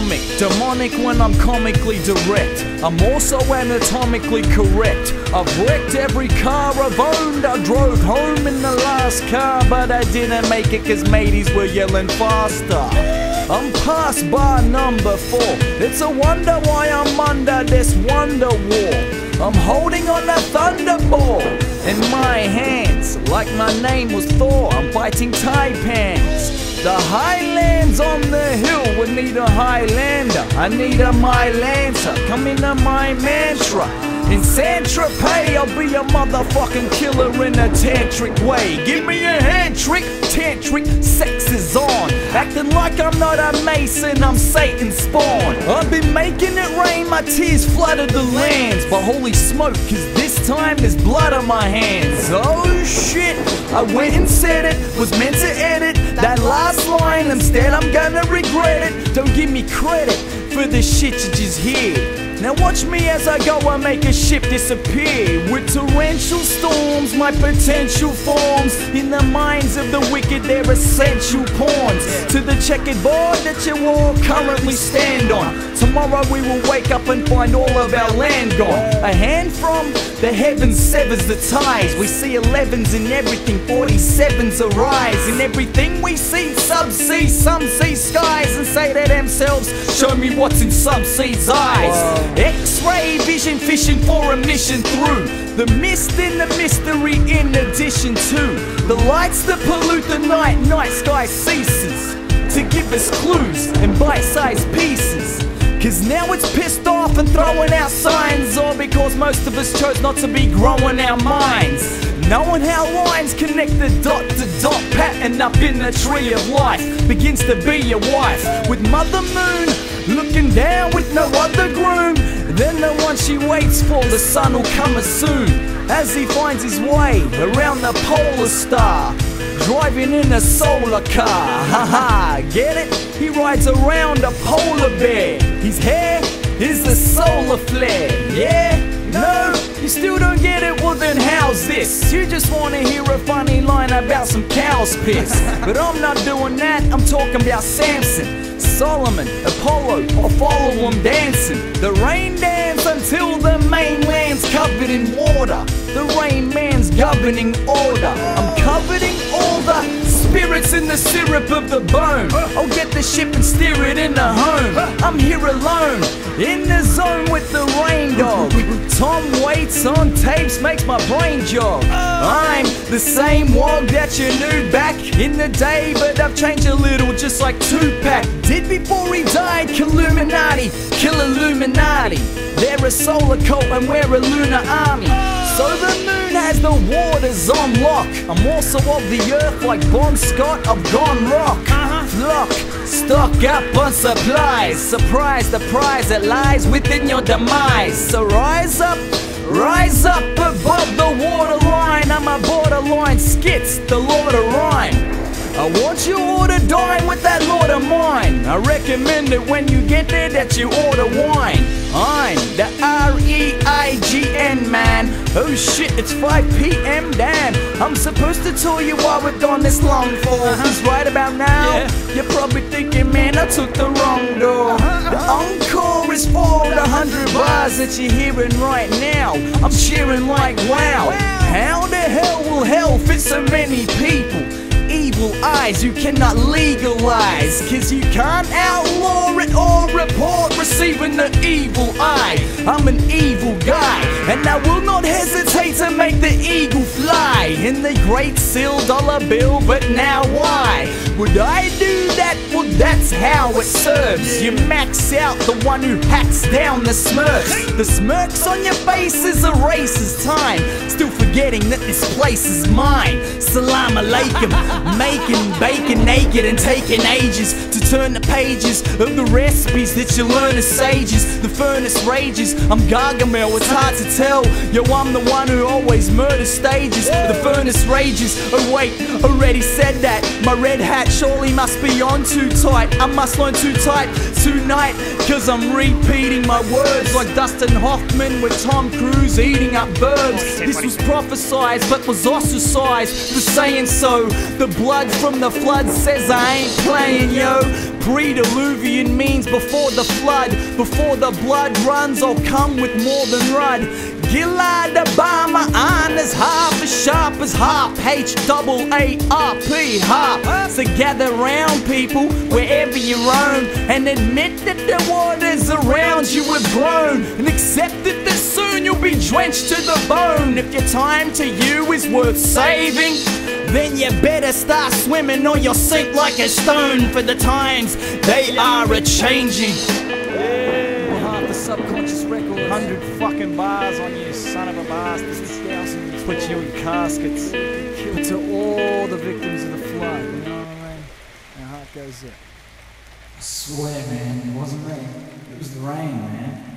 comic, demonic when I'm comically direct. I'm also anatomically correct. I've wrecked every car I've owned. I drove home in the last car, but I didn't make it cause mateys were yelling faster. I'm past bar number 4. It's a wonder why I'm under this wonder wall. I'm holding on a thunderball in my hands, like my name was Thor. I'm biting taipans. The highlands on the hill would need a highlander. I need a my lancer. Come into my mantra. In San Tropez, I'll be a motherfucking killer in a tantric way. Give me a hand trick, tantric sex is on. Acting like I'm not a mason, I'm Satan's spawn. I've been making it rain, my tears flooded the lands. But holy smoke, cause this time there's blood on my hands. Oh shit, I went and said it, was meant to edit that last line, instead I'm gonna regret it. Don't give me credit for the shit you just hear. Now watch me as I go, I make a ship disappear. With torrential storms, my potential forms. In the minds of the wicked, they're essential pawns to the checkered board that you all currently stand on. Tomorrow we will wake up and find all of our land gone. A hand from the heavens severs the ties. We see 11s in everything, 47s arise. In everything we see, subsea, some see skies. And say to themselves, show me what's in subsea's eyes. X-ray vision fishing for a mission through the mist in the mystery, in addition to the lights that pollute the night. Night sky ceases to give us clues in bite-sized pieces. Cause now it's pissed off and throwing out signs, or because most of us chose not to be growing our minds. Knowing how lines connect the dot to dot, pattern up in the tree of life begins to be your wife. With Mother Moon looking down with no other groom than the one she waits for, the sun will come as soon as he finds his way around the polar star, driving in a solar car. Haha, get it? He rides around a polar bear. His hair is a solar flare. Yeah? No, you still don't get it? Well then how's this? You just wanna hear a funny line about some cow's piss. But I'm not doing that, I'm talking about Samson, Solomon, Apollo, I'll follow him dancing. The rain dance until the mainland's covered in water. The ReignMan's governing order. I'm coveting all the spirits in the syrup of the bone. I'll get the ship and steer it in the home. I'm here alone, in the zone with the rain dog. Tom Waits on tapes makes my brain jog. I'm the same wog that you knew back in the day, but I've changed a little, just like Tupac did before he died. Killuminati, kill Illuminati. They're a solar cult and we're a lunar army. So the moon has the waters on lock. I'm also of the earth like Bon Scott, I've gone rock. Flock, stock up on supplies. Surprise the prize that lies within your demise. So rise up above the waterline. I'm a borderline skits, the Lord of Rhyme. I want you all to dine with that Lord of mine. I recommend it when you get there that you order wine. I'm the REIGN man. Oh shit, it's 5 PM damn. I'm supposed to tell you why we've gone this long for. Cause right about now, you're probably thinking, man, I took the wrong door. The encore is for the 100 bars that you're hearing right now. I'm cheering like wow. How the hell will hell fit so many people? Evil eyes you cannot legalize, cause you can't outlaw it or report receiving the evil eye. I'm an evil guy, and I will not hesitate to make the eagle fly in the great sealed dollar bill. But now why would I do that? Well that's how it serves. You max out the one who hacks down the smirks. The smirks on your face is a racer's time, still forgetting that this place is mine. Salaam alaikum. Making bacon naked and taking ages to turn the pages of the recipes that you learn as sages. The furnace rages, I'm Gargamel, it's hard to tell. Yo, I'm the one who always murders stages. The furnace rages, oh wait, already said that. My red hat surely must be on too tight. I must learn too tight tonight, cause I'm repeating my words like Dustin Hoffman with Tom Cruise eating up birds. This was prophesized but was ostracized for saying so. The blood from the flood says I ain't playing, yo. pre-Diluvian means before the flood. Before the blood runs, I'll come with more than rud. Gilad Obama, iron as half, as sharp as harp, H-A-A-R-P, harp. So gather round, people, wherever you roam, and admit that the waters around you have grown, and accept that this soon you'll be drenched to the bone. If your time to you is worth saving, then you better start swimming or you'll sink like a stone. For the times, they are a-changing. Subconscious record, 100 fucking bars on you, son of a bastard. 1,000 put you in caskets. Killed to all the victims of the flood. You know what I mean? My heart goes up. I swear, man, it wasn't me. It was the rain, man.